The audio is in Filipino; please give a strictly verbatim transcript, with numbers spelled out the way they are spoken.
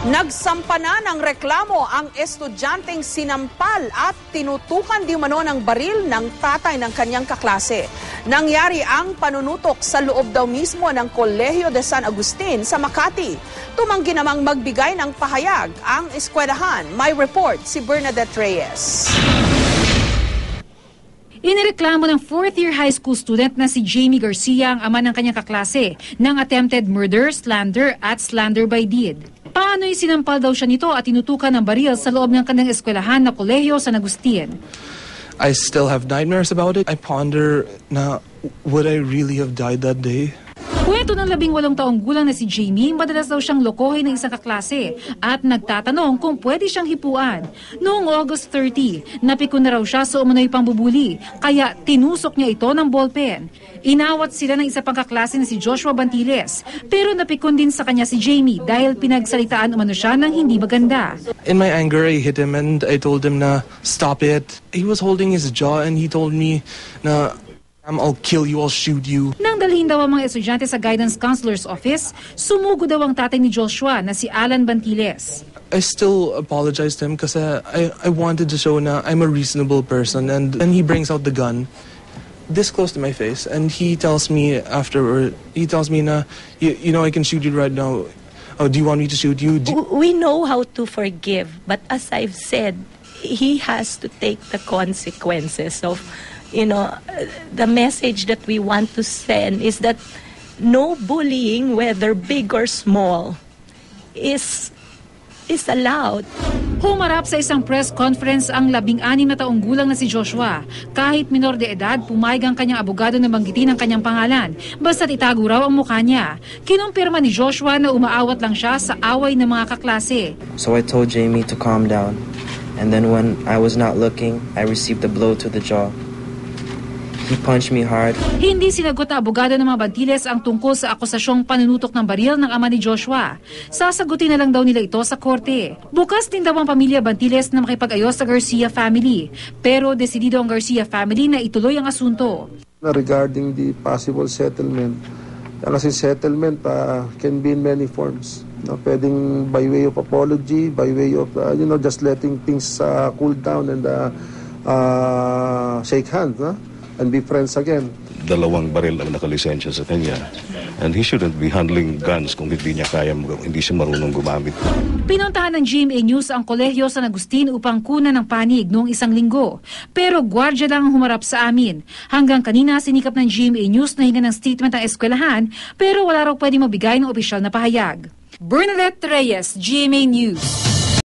Nagsampa na ng reklamo ang estudyanteng sinampal at tinutukan di umano ng baril ng tatay ng kanyang kaklase. Nangyari ang panunutok sa loob daw mismo ng Colegio de San Agustin sa Makati. Tumanggi namang magbigay ng pahayag ang eskwelahan. May report si Bernadette Reyes. Inireklamo ng fourth-year high school student na si Jamie Garcia ang ama ng kanyang kaklase ng attempted murder, slander at slander by deed. Paano'y sinampal daw siya nito at tinutukan ng baril sa loob ng kanyang eskwelahan na Colegio San Agustin. I still have nightmares about it. I ponder na would I really have died that day? Kwento ng labing walong taong gulang na si Jamie, madalas daw siyang lokohin ng isang kaklase at nagtatanong kung pwede siyang hipuan. Noong August thirty, napikon na raw siya sa umano'y pambubuli, kaya tinusok niya ito ng ballpen. Inawat sila ng isa pang kaklase na si Joshua Bantiles, pero napikon din sa kanya si Jamie dahil pinagsalitaan umano siya ng hindi maganda. In my anger, I hit him and I told him na stop it. He was holding his jaw and he told me na I'll kill you, I'll shoot you. Nang dalhin daw ang mga estudyante sa guidance counselor's office, sumugo daw ang tatay ni Joshua na si Alan Bantiles. I still apologized to him kasi I, I wanted to show na I'm a reasonable person, and then he brings out the gun this close to my face and he tells me afterward, he tells me na, you, you know, I can shoot you right now. Oh, do you want me to shoot you? Do we know how to forgive, but as I've said, he has to take the consequences of, you know, the message that we want to send is that no bullying, whether big or small, is is allowed. Humarap sa isang press conference ang labing-anim na taong gulang na si Joshua. Kahit minor de edad, pumayag ang kanyang abogado na banggitin ang kanyang pangalan, basta't itago raw ang mukha niya. Kinumpirma ni Joshua na umaawat lang siya sa away ng mga kaklase. So I told Jamie to calm down, and then when I was not looking, I received a blow to the jaw. He punched me hard. Hindi sinagot na abogado ng mga Bantiles ang tungkol sa akusasyong panunutok ng baril ng ama ni Joshua. Sasagutin na lang daw nila ito sa korte. Bukas din daw ang pamilya Bantiles na makipag-ayos sa Garcia family. Pero desidido ang Garcia family na ituloy ang asunto. Regarding the possible settlement, kasi settlement uh, can be in many forms. No, pwedeng by way of apology, by way of uh, you know, just letting things uh, cool down and uh, uh, shake hands. No? And be friends again. Dalawang baril ang nakalisensya sa kanya, and he shouldn't be handling guns kung hindi niya kaya, hindi siya marunong gumamit. Pinuntahan ng G M A News ang Colegio San Agustin upang kunan ng panig noong isang linggo, pero gwardiya lang ang humarap sa amin. Hanggang kanina sinikap ng G M A News na hinga ng statement ang eskwelahan, pero wala raw pwedeng mabigay ng opisyal na pahayag. Bernadette Reyes, G M A News.